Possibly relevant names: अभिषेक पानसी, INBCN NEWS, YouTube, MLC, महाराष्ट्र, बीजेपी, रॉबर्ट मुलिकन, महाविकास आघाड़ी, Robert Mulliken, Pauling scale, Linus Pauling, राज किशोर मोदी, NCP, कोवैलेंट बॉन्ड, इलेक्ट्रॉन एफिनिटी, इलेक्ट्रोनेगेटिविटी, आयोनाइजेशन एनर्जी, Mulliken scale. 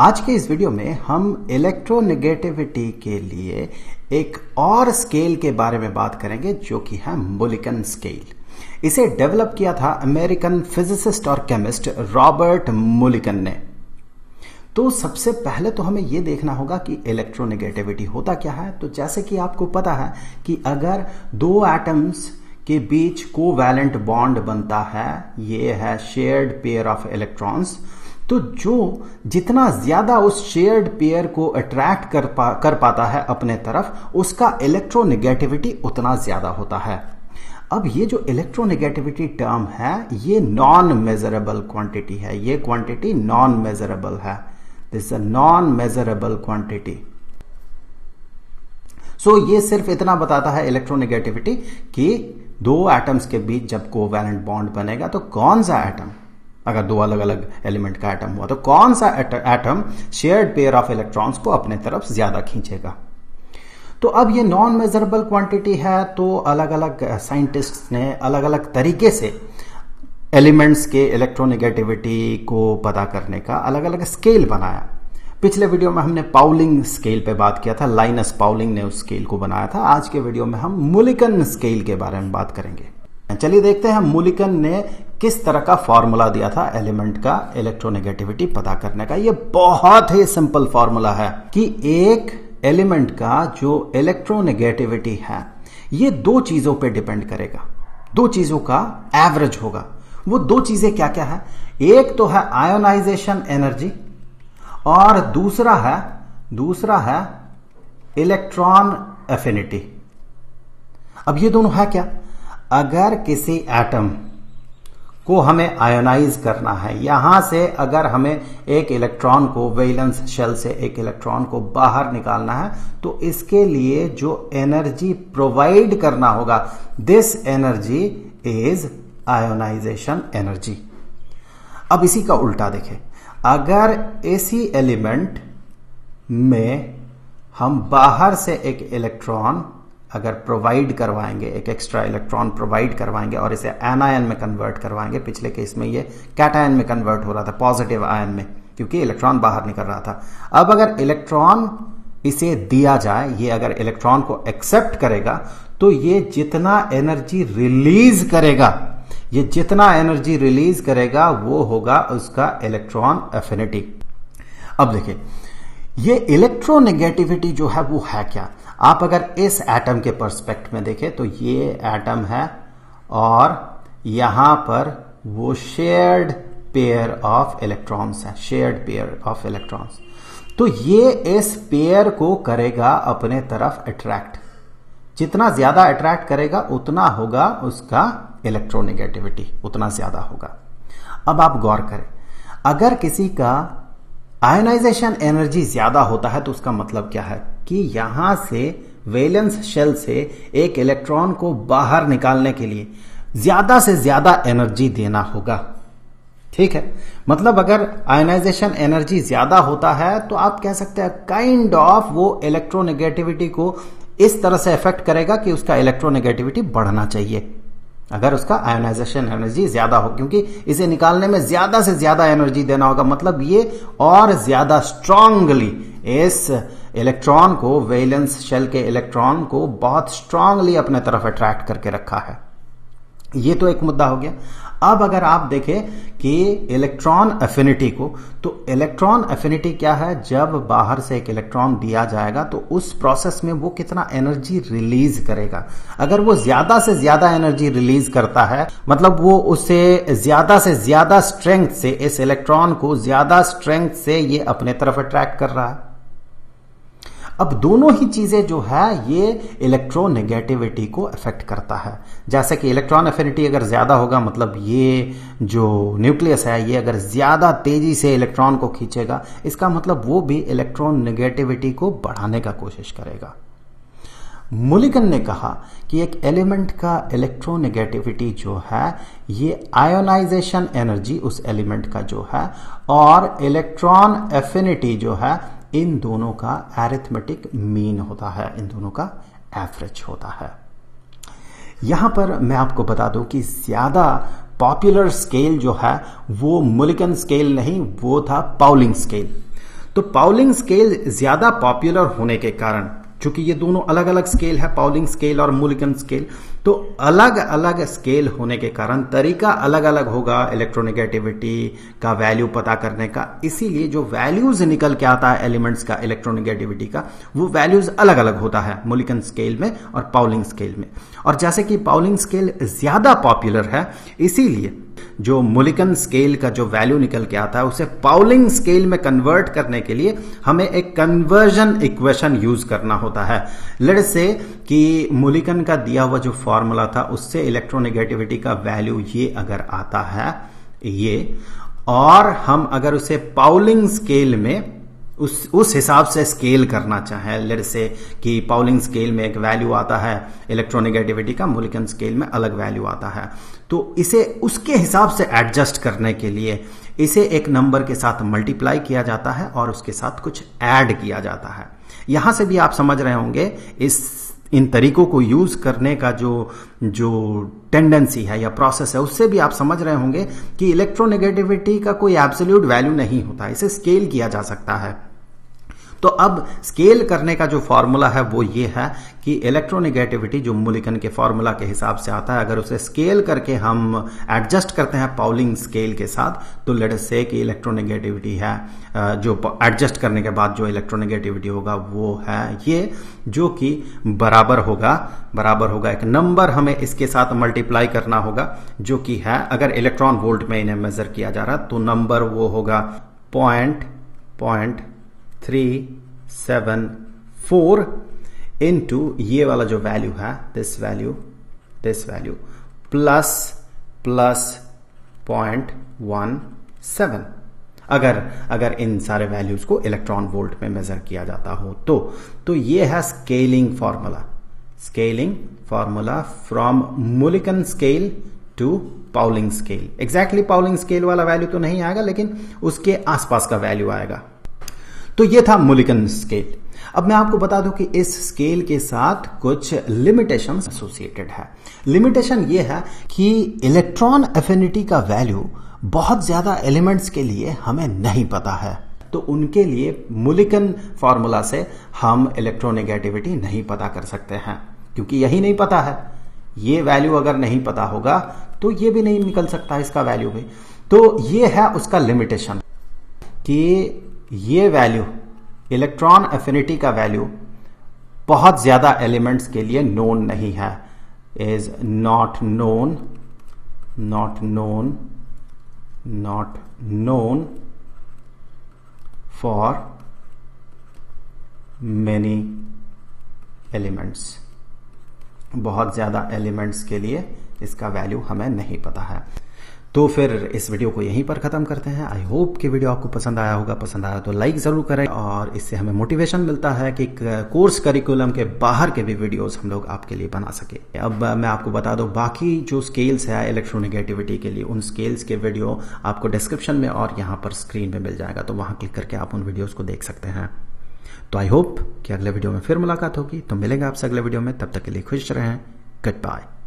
आज के इस वीडियो में हम इलेक्ट्रोनेगेटिविटी के लिए एक और स्केल के बारे में बात करेंगे जो कि है मुलिकन स्केल। इसे डेवलप किया था अमेरिकन फिजिसिस्ट और केमिस्ट रॉबर्ट मुलिकन ने। तो सबसे पहले तो हमें यह देखना होगा कि इलेक्ट्रोनेगेटिविटी होता क्या है। तो जैसे कि आपको पता है कि अगर दो एटम्स के बीच कोवैलेंट बॉन्ड बनता है, ये है शेयर्ड पेयर ऑफ इलेक्ट्रॉन्स, तो जो जितना ज्यादा उस शेयर्ड पेयर को अट्रैक्ट कर पाता है अपने तरफ, उसका इलेक्ट्रोनेगेटिविटी उतना ज्यादा होता है। अब ये जो इलेक्ट्रोनेगेटिविटी टर्म है ये नॉन मेजरेबल क्वांटिटी है, ये क्वांटिटी नॉन मेजरेबल है, this a non measurable quantity. So ये सिर्फ इतना बताता है इलेक्ट्रोनेगेटिविटी कि दो एटम्स के बीच जब कोवैलेंट बॉन्ड बनेगा तो कौन सा एटम, अगर दो अलग अलग एलिमेंट का एटम हुआ तो कौन सा atom shared pair of electrons को अपने तरफ ज्यादा खींचेगा। तो अब ये नॉन मेजरेबल क्वांटिटी है, तो अलग अलग साइंटिस्ट्स ने अलग अलग तरीके से एलिमेंट्स के इलेक्ट्रोनेगेटिविटी को पता करने का अलग अलग स्केल बनाया। पिछले वीडियो में हमने पाउलिंग स्केल पे बात किया था, लाइनस पाउलिंग ने उस स्केल को बनाया था। आज के वीडियो में हम मुलिकन स्केल के बारे में बात करेंगे। चलिए देखते हैं मुलिकन ने किस तरह का फॉर्मूला दिया था एलिमेंट का इलेक्ट्रोनेगेटिविटी पता करने का। ये बहुत ही सिंपल फॉर्मूला है कि एक एलिमेंट का जो इलेक्ट्रोनेगेटिविटी है ये दो चीजों पे डिपेंड करेगा, दो चीजों का एवरेज होगा। वो दो चीजें क्या क्या है? एक तो है आयोनाइजेशन एनर्जी और दूसरा है इलेक्ट्रॉन एफिनिटी। अब ये दोनों है क्या? अगर किसी एटम को हमें आयोनाइज करना है, यहां से अगर हमें एक इलेक्ट्रॉन को वैलेंस शेल से एक इलेक्ट्रॉन को बाहर निकालना है, तो इसके लिए जो एनर्जी प्रोवाइड करना होगा, this energy is आयोनाइजेशन एनर्जी। अब इसी का उल्टा देखें, अगर ऐसी एलिमेंट में हम बाहर से एक इलेक्ट्रॉन अगर प्रोवाइड करवाएंगे, एक एक्स्ट्रा इलेक्ट्रॉन प्रोवाइड करवाएंगे और इसे एनायन में कन्वर्ट करवाएंगे, पिछले केस में ये कैटायन में कन्वर्ट हो रहा था, पॉजिटिव आयन में, क्योंकि इलेक्ट्रॉन बाहर निकल रहा था। अब अगर इलेक्ट्रॉन इसे दिया जाए, ये अगर इलेक्ट्रॉन को एक्सेप्ट करेगा तो ये जितना एनर्जी रिलीज करेगा, ये जितना एनर्जी रिलीज करेगा वो होगा उसका इलेक्ट्रॉन एफिनिटी। अब देखिए ये इलेक्ट्रोनेगेटिविटी जो है वो है क्या। आप अगर इस एटम के पर्सपेक्ट में देखें तो ये एटम है और यहां पर वो शेयर्ड पेयर ऑफ इलेक्ट्रॉन्स है, शेयर्ड पेयर ऑफ इलेक्ट्रॉन्स, तो ये इस पेयर को करेगा अपने तरफ अट्रैक्ट। जितना ज्यादा अट्रैक्ट करेगा उतना होगा उसका इलेक्ट्रोनेगेटिविटी, उतना ज्यादा होगा। अब आप गौर करें, अगर किसी का आयोनाइजेशन एनर्जी ज्यादा होता है तो उसका मतलब क्या है कि यहां से वैलेंस शेल से एक इलेक्ट्रॉन को बाहर निकालने के लिए ज्यादा से ज्यादा एनर्जी देना होगा। ठीक है, मतलब अगर आयोनाइजेशन एनर्जी ज्यादा होता है तो आप कह सकते हैं काइंड ऑफ वो इलेक्ट्रोनेगेटिविटी को इस तरह से इफेक्ट करेगा कि उसका इलेक्ट्रोनेगेटिविटी बढ़ना चाहिए अगर उसका आयोनाइजेशन एनर्जी ज्यादा हो, क्योंकि इसे निकालने में ज्यादा से ज्यादा एनर्जी देना होगा। मतलब ये और ज्यादा स्ट्रांगली इस इलेक्ट्रॉन को, वैलेंस शेल के इलेक्ट्रॉन को बहुत स्ट्रांगली अपने तरफ अट्रैक्ट करके रखा है। ये तो एक मुद्दा हो गया। अब अगर आप देखें कि इलेक्ट्रॉन एफिनिटी को, तो इलेक्ट्रॉन एफिनिटी क्या है? जब बाहर से एक इलेक्ट्रॉन दिया जाएगा तो उस प्रोसेस में वो कितना एनर्जी रिलीज करेगा। अगर वो ज्यादा से ज्यादा एनर्जी रिलीज करता है, मतलब वो उसे ज्यादा से ज्यादा स्ट्रेंथ से, इस इलेक्ट्रॉन को ज्यादा स्ट्रेंथ से ये अपने तरफ अट्रैक्ट कर रहा है। अब दोनों ही चीजें जो है ये इलेक्ट्रोनेगेटिविटी को अफेक्ट करता है। जैसे कि इलेक्ट्रॉन एफिनिटी अगर ज्यादा होगा, मतलब ये जो न्यूक्लियस है ये अगर ज्यादा तेजी से इलेक्ट्रॉन को खींचेगा, इसका मतलब वो भी इलेक्ट्रोनेगेटिविटी को बढ़ाने का कोशिश करेगा। मुलिकन ने कहा कि एक एलिमेंट का इलेक्ट्रोनेगेटिविटी जो है ये आयोनाइजेशन एनर्जी उस एलिमेंट का जो है और इलेक्ट्रॉन एफिनिटी जो है, इन दोनों का एरिथमेटिक मीन होता है, इन दोनों का एवरेज होता है। यहां पर मैं आपको बता दूं कि ज्यादा पॉपुलर स्केल जो है वो मुलिकन स्केल नहीं, वो था पाउलिंग स्केल। तो पाउलिंग स्केल ज्यादा पॉपुलर होने के कारण, चूंकि ये दोनों अलग अलग स्केल है, पाउलिंग स्केल और मुलिकन स्केल, तो अलग अलग स्केल होने के कारण तरीका अलग अलग होगा इलेक्ट्रोनेगेटिविटी का वैल्यू पता करने का, इसीलिए जो वैल्यूज निकल के आता है एलिमेंट्स का इलेक्ट्रोनेगेटिविटी का, वो वैल्यूज अलग अलग होता है मुलिकन स्केल में और पाउलिंग स्केल में। और जैसे कि पाउलिंग स्केल ज्यादा पॉपुलर है, इसीलिए जो मुलिकन स्केल का जो वैल्यू निकल के आता है उसे पाउलिंग स्केल में कन्वर्ट करने के लिए हमें एक कन्वर्जन इक्वेशन यूज करना होता है। लेट्स से कि मुलिकन का दिया हुआ जो फॉर्मूला था उससे इलेक्ट्रोनेगेटिविटी का वैल्यू ये अगर आता है ये, और हम अगर उसे पाउलिंग स्केल में उस हिसाब से स्केल करना चाहें, लेट्स से कि पाउलिंग स्केल में एक वैल्यू आता है इलेक्ट्रोनेगेटिविटी का, मुलिकन स्केल में अलग वैल्यू आता है, तो इसे उसके हिसाब से एडजस्ट करने के लिए इसे एक नंबर के साथ मल्टीप्लाई किया जाता है और उसके साथ कुछ ऐड किया जाता है। यहां से भी आप समझ रहे होंगे इन तरीकों को यूज करने का जो टेंडेंसी है या प्रोसेस है, उससे भी आप समझ रहे होंगे कि इलेक्ट्रोनेगेटिविटी का कोई एब्सोल्यूट वैल्यू नहीं होता, इसे स्केल किया जा सकता है। तो अब स्केल करने का जो फॉर्मूला है वो ये है कि इलेक्ट्रोनेगेटिविटी जो मुलिकन के फॉर्मूला के हिसाब से आता है, अगर उसे स्केल करके हम एडजस्ट करते हैं पाउलिंग स्केल के साथ, तो लेट्स से कि इलेक्ट्रोनेगेटिविटी है जो एडजस्ट करने के बाद जो इलेक्ट्रोनेगेटिविटी होगा वो है ये, जो कि बराबर होगा एक नंबर हमें इसके साथ मल्टीप्लाई करना होगा जो कि है, अगर इलेक्ट्रॉन वोल्ट में इन्हें मेजर किया जा रहा तो नंबर वो होगा 0.374 इंटू ये वाला जो वैल्यू है दिस वैल्यू प्लस 0.17, अगर इन सारे वैल्यूज को इलेक्ट्रॉन वोल्ट में मेजर किया जाता हो तो ये है scaling formula from Mulliken scale to Pauling scale. Exactly Pauling scale वाला वैल्यू तो नहीं आएगा, लेकिन उसके आसपास का वैल्यू आएगा। तो ये था मुलिकन स्केल। अब मैं आपको बता दूं कि इस स्केल के साथ कुछ लिमिटेशंस एसोसिएटेड है। लिमिटेशन ये है कि इलेक्ट्रॉन एफिनिटी का वैल्यू बहुत ज्यादा एलिमेंट्स के लिए हमें नहीं पता है, तो उनके लिए मुलिकन फॉर्मूला से हम इलेक्ट्रोनेगेटिविटी नहीं पता कर सकते हैं, क्योंकि यही नहीं पता है। ये वैल्यू अगर नहीं पता होगा तो ये भी नहीं निकल सकता इसका वैल्यू भी। तो ये है उसका लिमिटेशन कि ये वैल्यू इलेक्ट्रॉन एफिनिटी का वैल्यू बहुत ज्यादा एलिमेंट्स के लिए नोन नहीं है, is not known for many elements. बहुत ज्यादा एलिमेंट्स के लिए इसका वैल्यू हमें नहीं पता है। तो फिर इस वीडियो को यहीं पर खत्म करते हैं। आई होप कि वीडियो आपको पसंद आया होगा। पसंद आया तो लाइक जरूर करें, और इससे हमें मोटिवेशन मिलता है कि कोर्स करिकुलम के बाहर के भी वीडियोस हम लोग आपके लिए बना सके। अब मैं आपको बता दूं, बाकी जो स्केल्स है इलेक्ट्रोनेगेटिविटी के लिए, उन स्केल्स के वीडियो आपको डिस्क्रिप्शन में और यहाँ पर स्क्रीन में मिल जाएगा, तो वहां क्लिक करके आप उन वीडियोज को देख सकते हैं। तो आई होप कि अगले वीडियो में फिर मुलाकात होगी। तो मिलेंगे आपसे अगले वीडियो में, तब तक के लिए खुश रहें। Good bye.